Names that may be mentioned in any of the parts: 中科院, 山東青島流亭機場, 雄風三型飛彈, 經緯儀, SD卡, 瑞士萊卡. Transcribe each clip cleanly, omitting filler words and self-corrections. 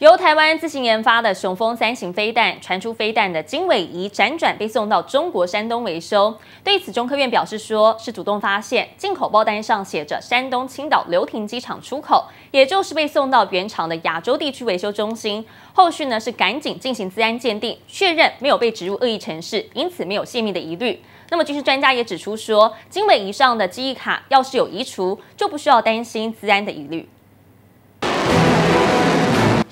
由台湾自行研发的雄风3型飞弹，传出飞弹的经纬仪辗转被送到中国山东维修。对此，中科院表示说，是主动发现，进口报单上写着山东青岛流亭机场出口，也就是被送到原厂的亚洲地区维修中心。后续呢是赶紧进行资安鉴定，确认没有被植入恶意程式，因此没有泄密的疑虑。 那么，军事专家也指出说，经纬仪上的记忆卡要是有移除，就不需要担心资安的疑虑。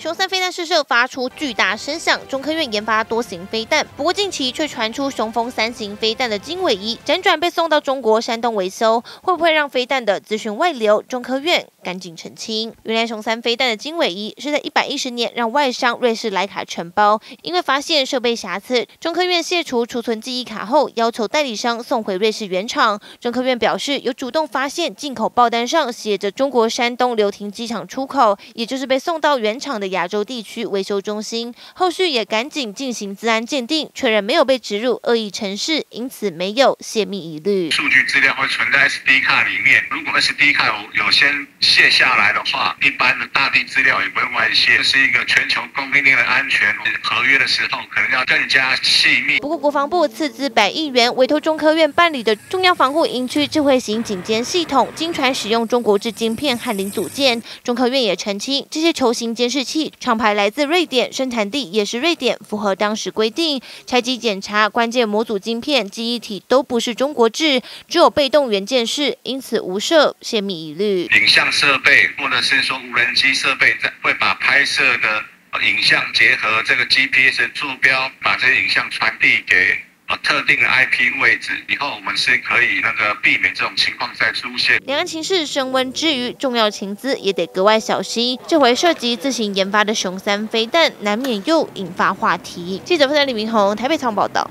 雄3飞弹试射发出巨大声响，中科院研发多型飞弹，不过近期却传出雄风3型飞弹的经纬仪辗转被送到中国山东维修，会不会让飞弹的资讯外流？中科院赶紧澄清，原来雄3飞弹的经纬仪是在110年让外商瑞士莱卡承包，因为发现设备瑕疵，中科院卸除储存记忆卡后，要求代理商送回瑞士原厂。中科院表示，有主动发现进口报单上写着中国山东流亭机场出口，也就是被送到原厂的 亚洲地区维修中心，后续也赶紧进行资安鉴定，确认没有被植入恶意程式，因此没有泄密疑虑。数据资料会存在 SD 卡里面，如果 SD 卡有先卸下来的话，一般的大地资料也不用外泄。这是一个全球供应链的安全合约的时候，可能要更加细密。不过，国防部斥资100亿元委托中科院办理的中央防护营区智慧型警监系统，经传使用中国制晶片和零组件。中科院也澄清，这些球形监视器 厂牌来自瑞典，生产地也是瑞典，符合当时规定。拆机检查关键模组晶片、记忆体都不是中国制，只有被动元件是，因此无涉泄密疑虑。影像设备或者是说无人机设备，会把拍摄的影像结合这个 GPS 坐标，把这些影像传递给 特定的 IP 位置，以后我们是可以避免这种情况再出现。两岸情势升温之余，重要情资也得格外小心。这回涉及自行研发的雄3飞弹，难免又引发话题。记者分享李明宏，台北场报道。